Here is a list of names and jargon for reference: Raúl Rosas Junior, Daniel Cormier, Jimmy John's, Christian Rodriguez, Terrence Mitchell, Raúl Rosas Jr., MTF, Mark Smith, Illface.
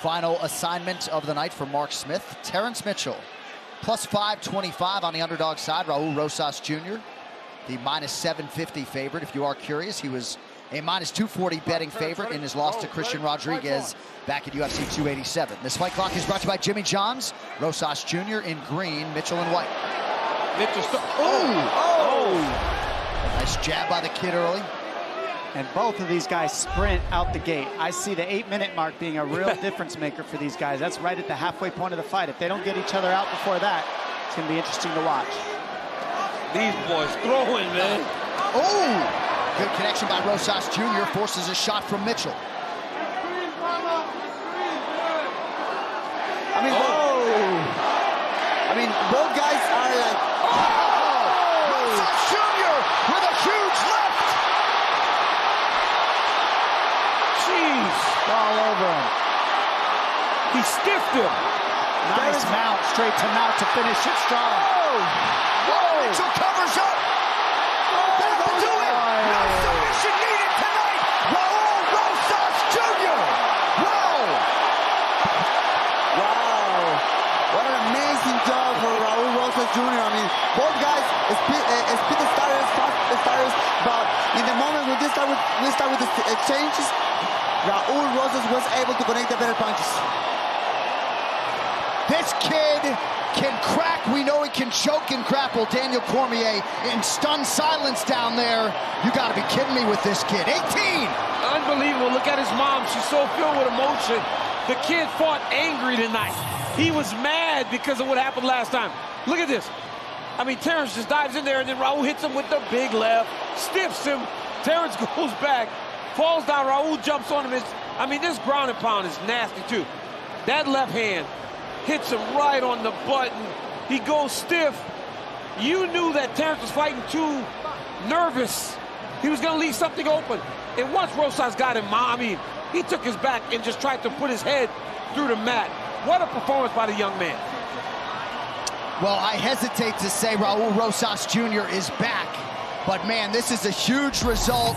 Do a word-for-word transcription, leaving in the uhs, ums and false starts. Final assignment of the night for Mark Smith. Terrence Mitchell, plus five twenty-five on the underdog side. Raúl Rosas Junior, the minus seven fifty favorite. If you are curious, he was a minus two forty betting favorite in his loss to Christian Rodriguez back at U F C two eighty-seven. This fight clock is brought to you by Jimmy John's. Rosas Junior in green, Mitchell in white. Mitchell, oh! Oh! Nice jab by the kid early. And both of these guys sprint out the gate. I see the eight-minute mark being a real difference maker for these guys. That's right at the halfway point of the fight. If they don't get each other out before that, it's going to be interesting to watch. These boys throwing, man. Oh! Good connection by Rosas Junior Forces a shot from Mitchell. I mean, oh. I mean, both guys are like... Oh! Rosas Junior with a huge left! All over him. He stiffed him. Nice mount, straight to mount to finish it strong. Whoa! Whoa. Mitchell covers up. That'll do it. No submission needed tonight. Raúl Rosas Junior Wow! Wow! What an amazing job for Raúl Rosas Junior I mean, both guys speed, uh, speed starters, fast starters, but in the moment when we start with we start with the exchanges. Raúl Rosas was able to connect the better punches. This kid can crack. We know he can choke and grapple Daniel Cormier in stunned silence down there. You got to be kidding me with this kid. eighteen! Unbelievable. Look at his mom. She's so filled with emotion. The kid fought angry tonight. He was mad because of what happened last time. Look at this. I mean, Terrence just dives in there, and then Raúl hits him with the big left, stiffs him. Terrence goes back. Falls down, Raúl jumps on him. It's, I mean, this ground and pound is nasty, too. That left hand hits him right on the button. He goes stiff. You knew that Terrence was fighting too nervous. He was going to leave something open. And once Rosas got him, I mean, he took his back and just tried to put his head through the mat. What a performance by the young man. Well, I hesitate to say Raúl Rosas Junior is back, but, man, this is a huge result.